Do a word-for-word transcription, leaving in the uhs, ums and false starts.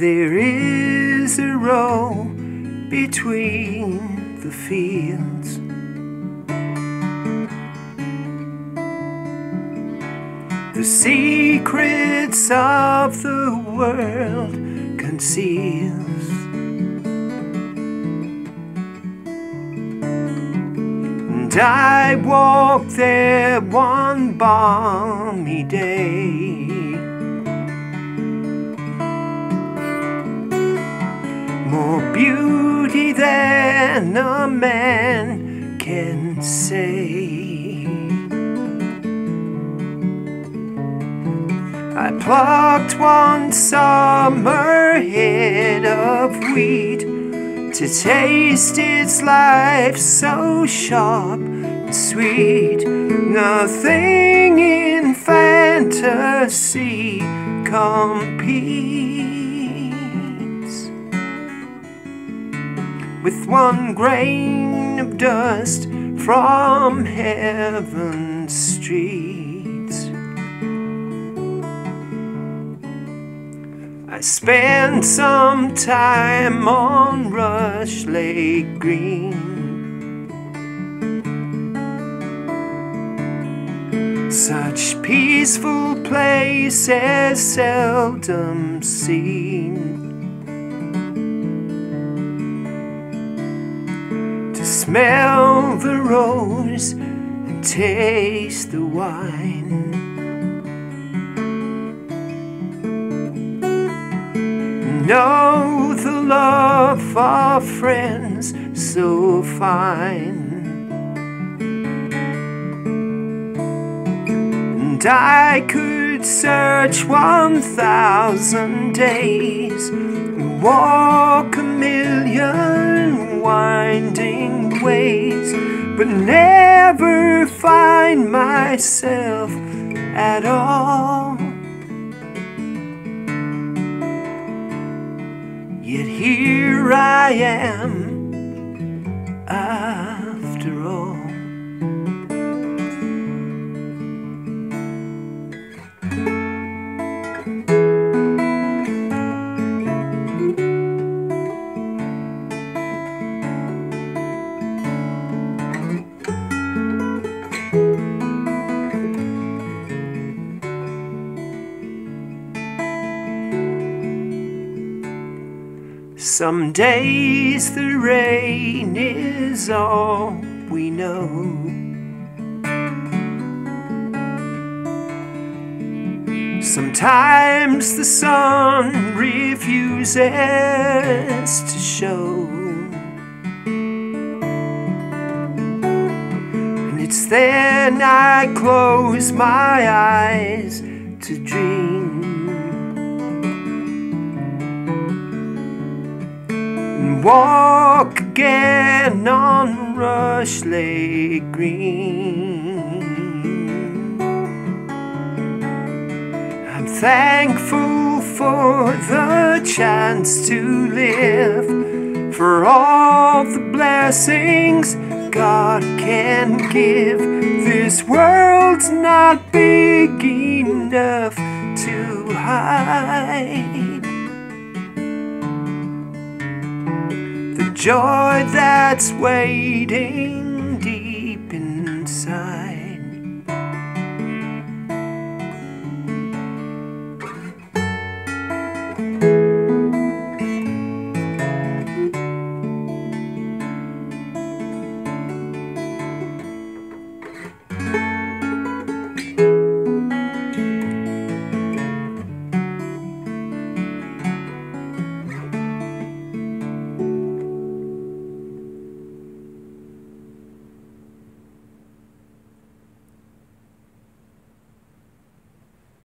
There is a row between the fields, the secrets of the world conceals. And I walked there one balmy day, more beauty than a man can say. I plucked one summer head of wheat to taste its life so sharp and sweet. Nothing in fantasy competes with one grain of dust from heaven's streets. I spent some time on Rushlake Green, such peaceful places seldom seen. Smell the rose and taste the wine, know the love of friends so fine. And I could search one thousand days and walk a million winding ways, but never find myself at all. Yet here I am after all. Some days the rain is all we know, sometimes the sun refuses to show, and it's then I close my eyes to dream. Walk again on Rushlake Green. I'm thankful for the chance to live, for all the blessings God can give. This world's not big enough to hide the joy that's waiting deep inside.